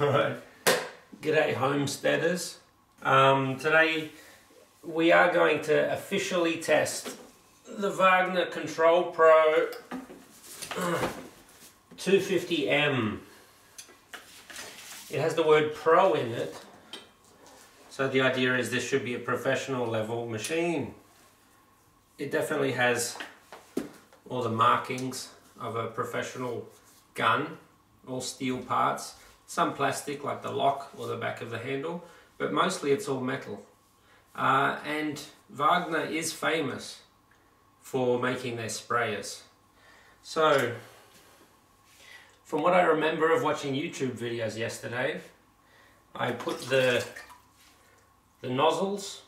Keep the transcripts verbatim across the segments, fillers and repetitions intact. Alright, g'day homesteaders. Um, today we are going to officially test the Wagner Control Pro two fifty M. It has the word Pro in it, so the idea is this should be a professional level machine. It definitely has all the markings of a professional gun, all steel parts. Some plastic like the lock or the back of the handle, but mostly it's all metal. Uh, and Wagner is famous for making their sprayers. So, from what I remember of watching YouTube videos yesterday, I put the, the nozzles,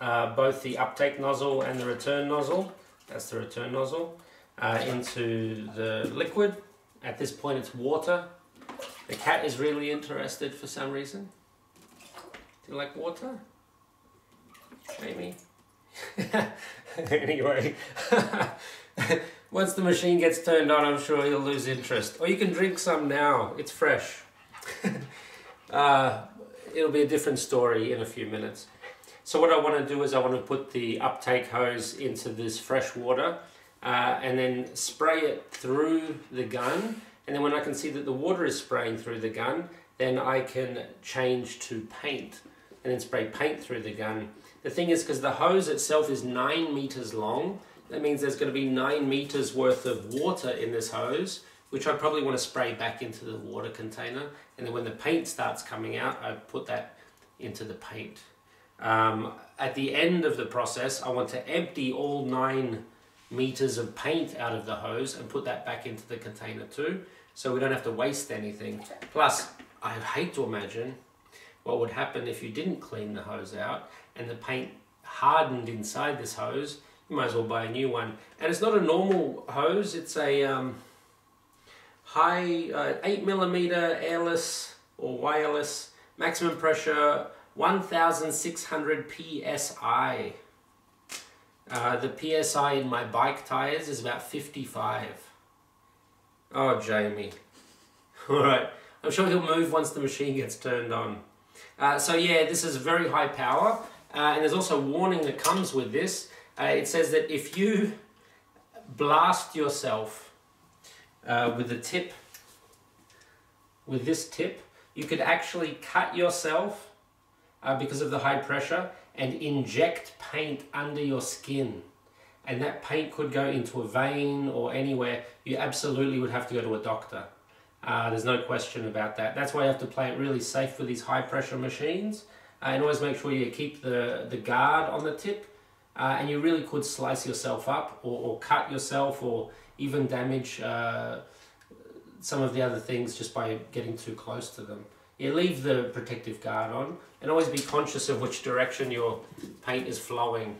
uh, both the uptake nozzle and the return nozzle, that's the return nozzle, uh, into the liquid. At this point it's water. The cat is really interested for some reason. Do you like water? Maybe. Anyway. Once the machine gets turned on, I'm sure he'll lose interest. Or you can drink some now. It's fresh. uh, it'll be a different story in a few minutes. So what I want to do is I want to put the uptake hose into this fresh water uh, and then spray it through the gun. And then when I can see that the water is spraying through the gun, then I can change to paint and then spray paint through the gun. The thing is, because the hose itself is nine meters long, that means there's going to be nine meters worth of water in this hose, which I probably want to spray back into the water container. And then when the paint starts coming out, I put that into the paint. Um, at the end of the process, I want to empty all nine meters of paint out of the hose and put that back into the container too, so we don't have to waste anything. Plus, I hate to imagine what would happen if you didn't clean the hose out and the paint hardened inside this hose. You might as well buy a new one. And it's not a normal hose, it's a um, high uh, eight millimeter airless or wireless, maximum pressure one thousand six hundred P S I. Uh, the P S I in my bike tires is about fifty-five. Oh, Jamie. Alright, I'm sure he'll move once the machine gets turned on. Uh, so yeah, this is very high power. Uh, and there's also a warning that comes with this. Uh, it says that if you blast yourself uh, with the tip, with this tip, you could actually cut yourself uh, because of the high pressure, and inject paint under your skin, and that paint could go into a vein or anywhere. You absolutely would have to go to a doctor. Uh, there's no question about that. That's why you have to play it really safe with these high pressure machines, uh, and always make sure you keep the, the guard on the tip, uh, and you really could slice yourself up or, or cut yourself or even damage uh, some of the other things just by getting too close to them. You leave the protective guard on, and always be conscious of which direction your paint is flowing.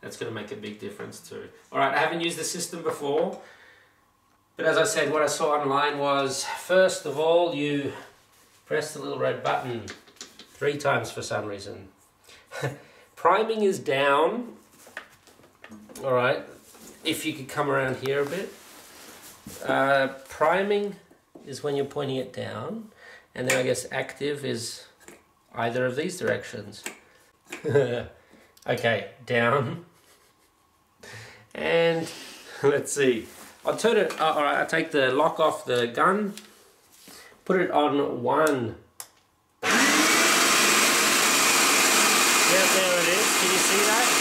That's going to make a big difference too. Alright, I haven't used the system before, but as I said, what I saw online was, first of all, you press the little red button three times for some reason. Priming is down. Alright, if you could come around here a bit. Uh, priming is when you're pointing it down. And then I guess active is either of these directions. Okay, down. And let's see. I'll turn it, uh, all right, I'll take the lock off the gun, put it on one. Yeah, there it is. Can you see that?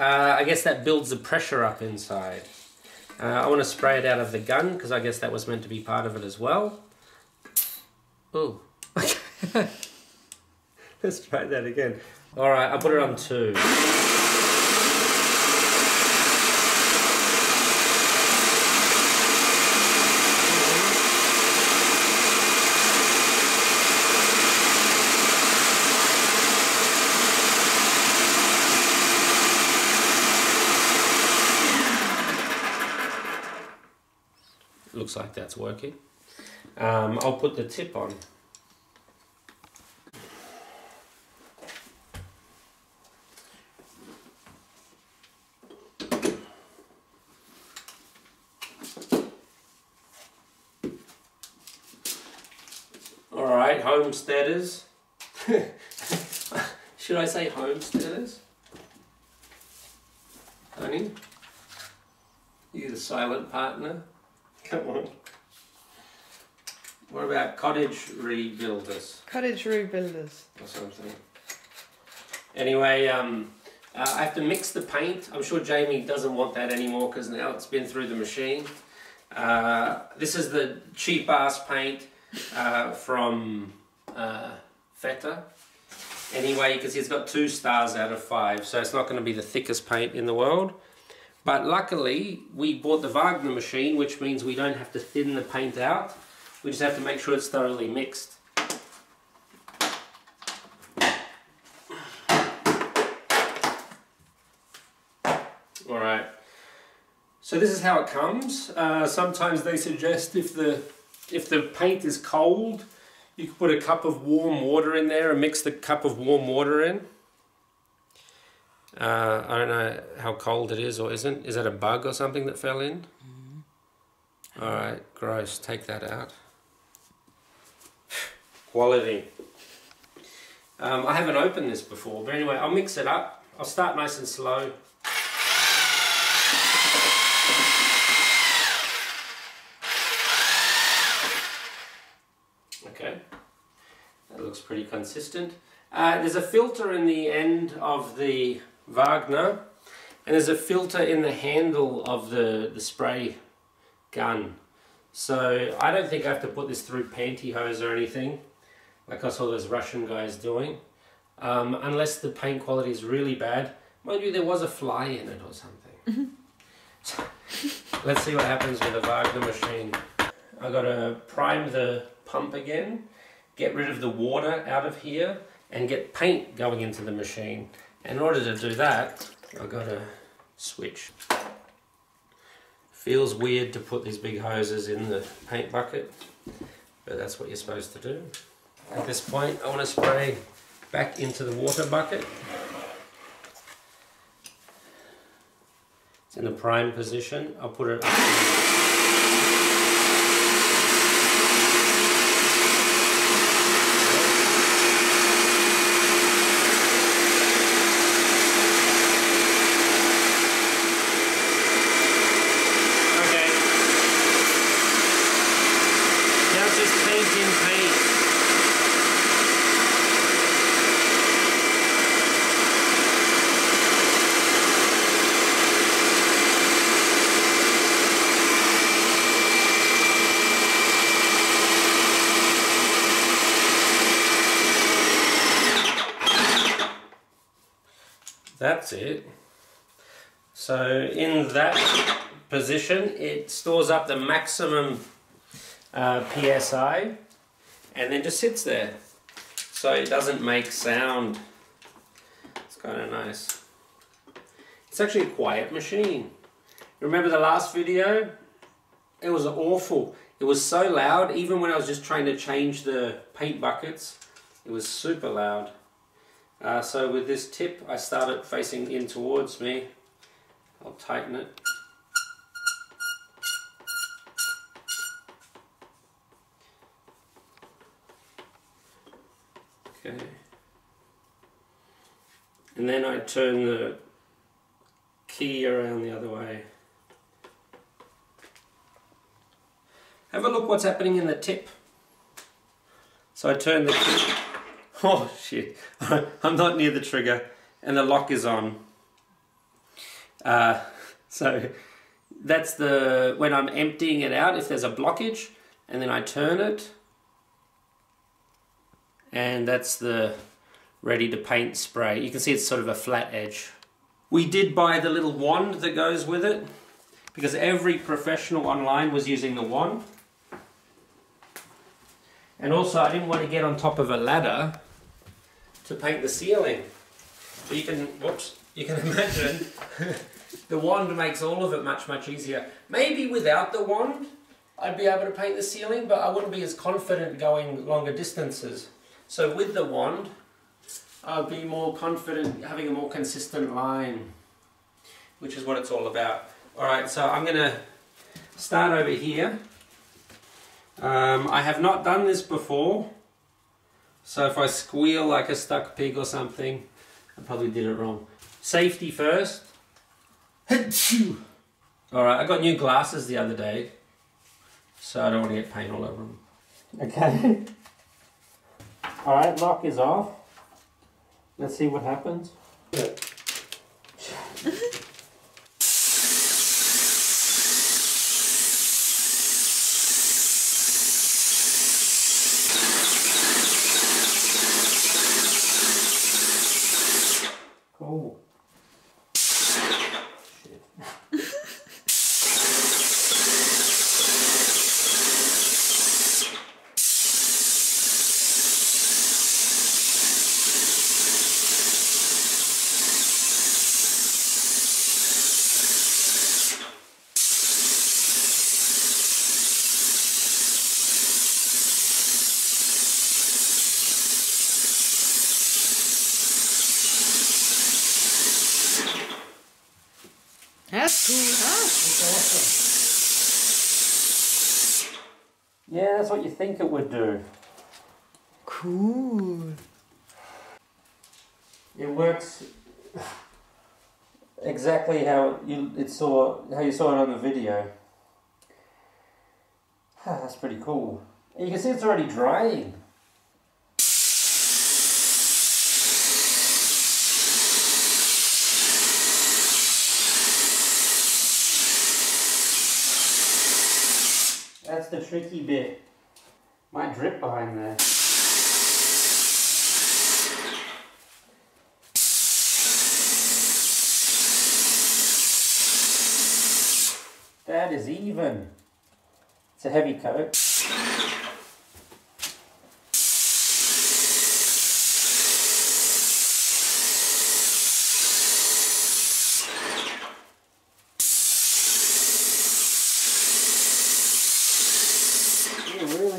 Uh, I guess that builds the pressure up inside. Uh, I want to spray it out of the gun because I guess that was meant to be part of it as well. Ooh. Let's try that again. Alright, I'll put it on two. Looks like that's working. Um, I'll put the tip on. right, homesteaders. Should I say homesteaders? Honey, you the silent partner. Come on. What about cottage rebuilders? Cottage rebuilders. Or something. Anyway, um, uh, I have to mix the paint. I'm sure Jamie doesn't want that anymore because now it's been through the machine. Uh, this is the cheap ass paint uh, from uh, Feta. Anyway, you can see it's got two stars out of five, so it's not going to be the thickest paint in the world. But luckily, we bought the Wagner machine, which means we don't have to thin the paint out. We just have to make sure it's thoroughly mixed. All right. So this is how it comes. Uh, sometimes they suggest if the if the paint is cold, you can put a cup of warm water in there and mix the cup of warm water in. Uh, I don't know how cold it is or isn't. Is that a bug or something that fell in? Mm-hmm. All right, gross. Take that out. Quality. Um, I haven't opened this before, but anyway, I'll mix it up. I'll start nice and slow. Pretty consistent. Uh, there's a filter in the end of the Wagner, and there's a filter in the handle of the, the spray gun. So I don't think I have to put this through pantyhose or anything, like I saw those Russian guys doing, um, unless the paint quality is really bad. Mind you, there was a fly in it or something. Mm-hmm. Let's see what happens with the Wagner machine. I've got to prime the pump again. Get rid of the water out of here and get paint going into the machine. In order to do that, I've got to switch. Feels weird to put these big hoses in the paint bucket, but that's what you're supposed to do. At this point, I want to spray back into the water bucket. It's in the prime position. I'll put it up. That's it. So in that position, it stores up the maximum uh, P S I and then just sits there. So it doesn't make sound. It's kind of nice. It's actually a quiet machine. Remember the last video? It was awful. It was so loud, even when I was just trying to change the paint buckets, it was super loud. Uh, so with this tip, I start it facing in towards me. I'll tighten it. Okay. And then I turn the key around the other way. Have a look what's happening in the tip. So I turn the key. Oh shit, I'm not near the trigger and the lock is on. Uh, so that's the, when I'm emptying it out, if there's a blockage, and then I turn it. And that's the ready to paint spray. You can see it's sort of a flat edge. We did buy the little wand that goes with it because every professional online was using the wand. And also I didn't want to get on top of a ladder to paint the ceiling. But you can, whoops, you can imagine the wand makes all of it much, much easier. Maybe without the wand, I'd be able to paint the ceiling, but I wouldn't be as confident going longer distances. So with the wand, I'd be more confident having a more consistent line, which is what it's all about. All right, so I'm gonna start over here. Um, I have not done this before. So if I squeal like a stuck pig or something, I probably did it wrong. Safety first. Alright, I got new glasses the other day, so I don't want to get paint all over them. Okay. Alright, lock is off. Let's see what happens. Cool. That's cool, huh? That's awesome. Yeah, that's what you think it would do. Cool. It works exactly how you it saw how you saw it on the video. That's pretty cool. And you can see it's already drying. That's the tricky bit. Might drip behind there. That is even. It's a heavy coat.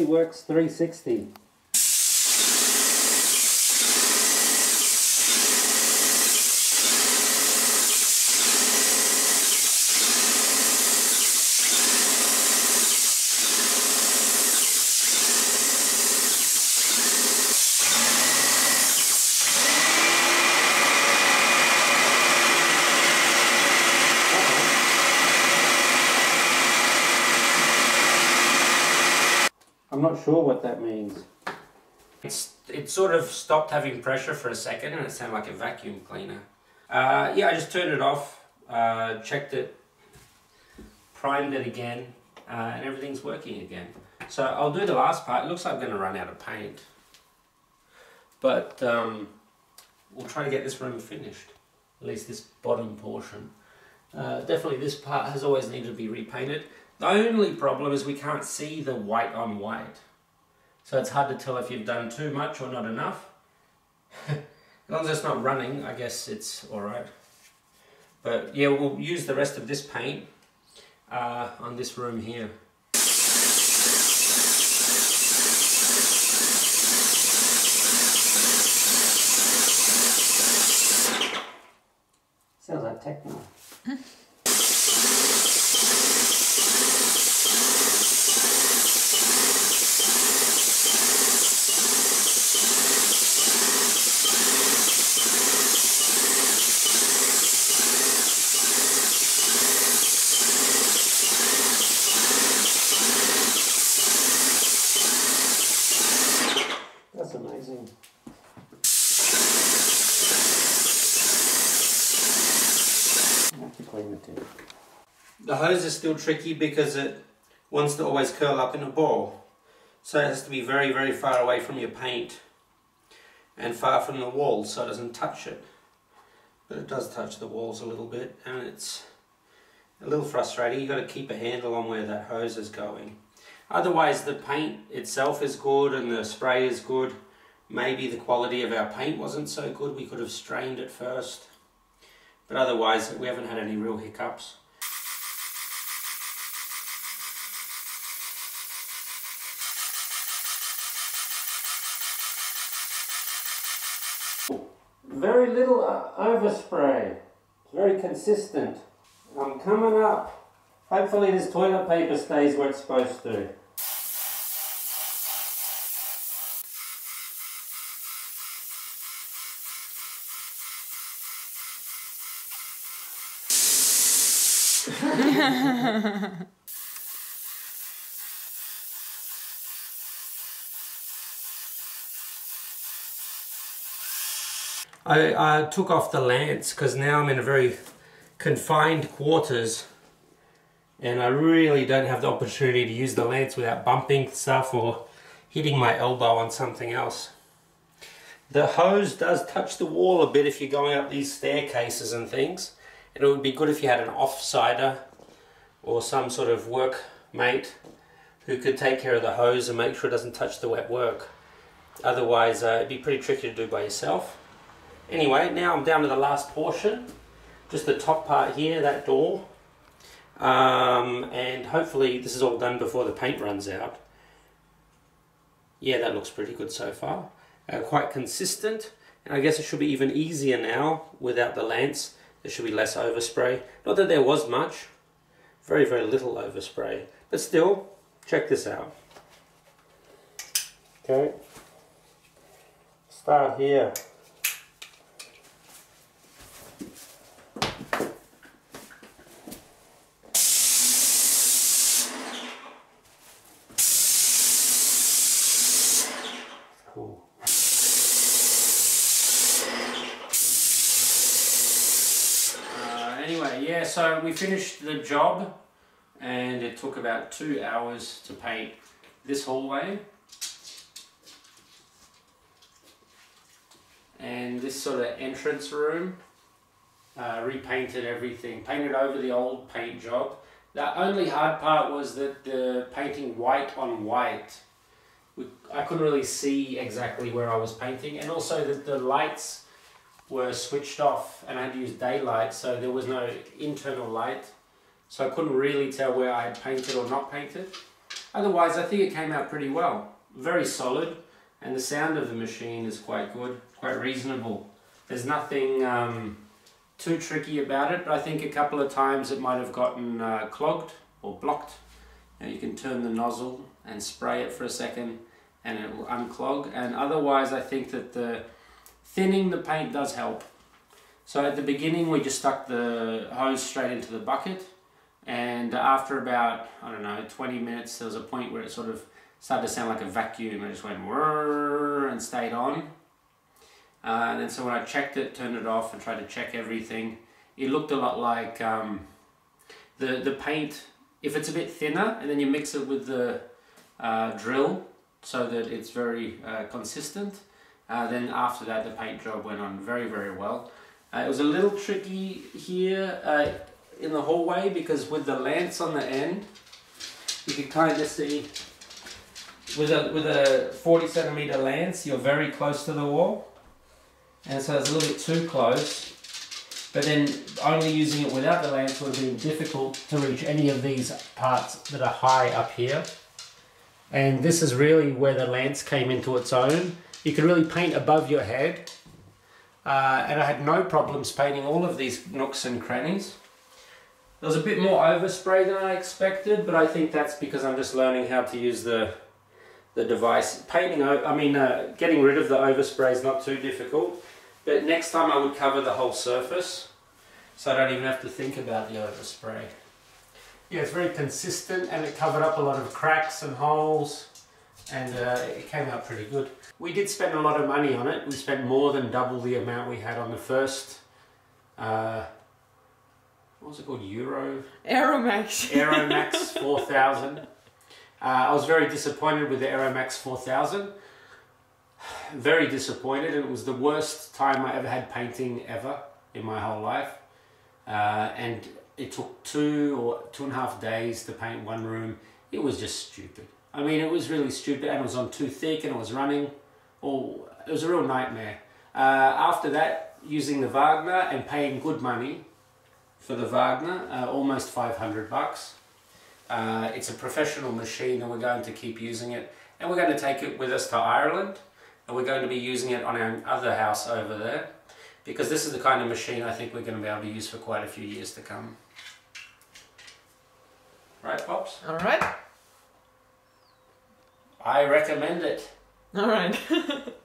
Works three sixty. I'm not sure what that means. It's, it sort of stopped having pressure for a second and it sounded like a vacuum cleaner. Uh, yeah, I just turned it off, uh, checked it, primed it again, uh, and everything's working again. So I'll do the last part. It looks like I'm going to run out of paint. But um, we'll try to get this room finished, at least this bottom portion. Uh, definitely this part has always needed to be repainted. The only problem is we can't see the white on white. So it's hard to tell if you've done too much or not enough. As long as it's not running, I guess it's alright. But yeah, we'll use the rest of this paint uh, on this room here. Sounds like techno. The hose is still tricky because it wants to always curl up in a ball, so it has to be very very far away from your paint and far from the wall so it doesn't touch it, but it does touch the walls a little bit and it's a little frustrating. You've got to keep a handle on where that hose is going, otherwise the paint itself is good and the spray is good. Maybe the quality of our paint wasn't so good, we could have strained it first, but otherwise we haven't had any real hiccups. Very little overspray. It's very consistent. I'm coming up. Hopefully this toilet paper stays where it's supposed to. I uh, took off the lance because now I'm in a very confined quarters and I really don't have the opportunity to use the lance without bumping stuff or hitting my elbow on something else. The hose does touch the wall a bit if you're going up these staircases and things, and it would be good if you had an offsider or some sort of workmate who could take care of the hose and make sure it doesn't touch the wet work. Otherwise uh, it'd be pretty tricky to do by yourself. Anyway, now I'm down to the last portion, just the top part here, that door, um, and hopefully this is all done before the paint runs out. Yeah, that looks pretty good so far, uh, quite consistent, and I guess it should be even easier now without the lance. There should be less overspray, not that there was much, very very little overspray, but still, check this out. Okay, start here. Yeah, so we finished the job and it took about two hours to paint this hallway and this sort of entrance room. Uh, repainted everything, painted over the old paint job. The only hard part was that the painting white on white, we, I couldn't really see exactly where I was painting, and also that the lights were switched off and I had to use daylight, so there was no internal light, so I couldn't really tell where I had painted or not painted. Otherwise I think it came out pretty well, very solid, and the sound of the machine is quite good, quite reasonable. There's nothing um, too tricky about it, but I think a couple of times it might have gotten uh, clogged or blocked. Now you can turn the nozzle and spray it for a second and it will unclog, and otherwise I think that the thinning the paint does help. So at the beginning we just stuck the hose straight into the bucket, and after about, I don't know, twenty minutes there was a point where it sort of started to sound like a vacuum. It just went and stayed on. Uh, and then so when I checked it, turned it off and tried to check everything, it looked a lot like um, the, the paint, if it's a bit thinner and then you mix it with the uh, drill so that it's very uh, consistent. Uh, then after that the paint job went on very very well. Uh, it was a little tricky here uh, in the hallway because with the lance on the end you can kind of see with a, with a forty centimeter lance you're very close to the wall, and so it's a little bit too close, but then only using it without the lance would have been difficult to reach any of these parts that are high up here, and this is really where the lance came into its own. You can really paint above your head, uh, and I had no problems painting all of these nooks and crannies. There was a bit more overspray than I expected, but I think that's because I'm just learning how to use the the device. Painting, I mean, uh, getting rid of the overspray is not too difficult, but next time I would cover the whole surface, so I don't even have to think about the overspray. Yeah, it's very consistent, and it covered up a lot of cracks and holes, and uh, it came out pretty good. We did spend a lot of money on it. We spent more than double the amount we had on the first, uh, what was it called, Euro? Aeromax. Aeromax four thousand. Uh, I was very disappointed with the Aeromax four thousand. Very disappointed, and it was the worst time I ever had painting ever in my whole life. Uh, and it took two or two and a half days to paint one room. It was just stupid. I mean, it was really stupid, and it was on too thick, and it was running. Oh, it was a real nightmare. Uh, after that, using the Wagner and paying good money for the Wagner, uh, almost five hundred bucks. Uh, it's a professional machine, and we're going to keep using it. And we're going to take it with us to Ireland, and we're going to be using it on our other house over there, because this is the kind of machine I think we're going to be able to use for quite a few years to come. Right, Pops? All right. I recommend it. All right.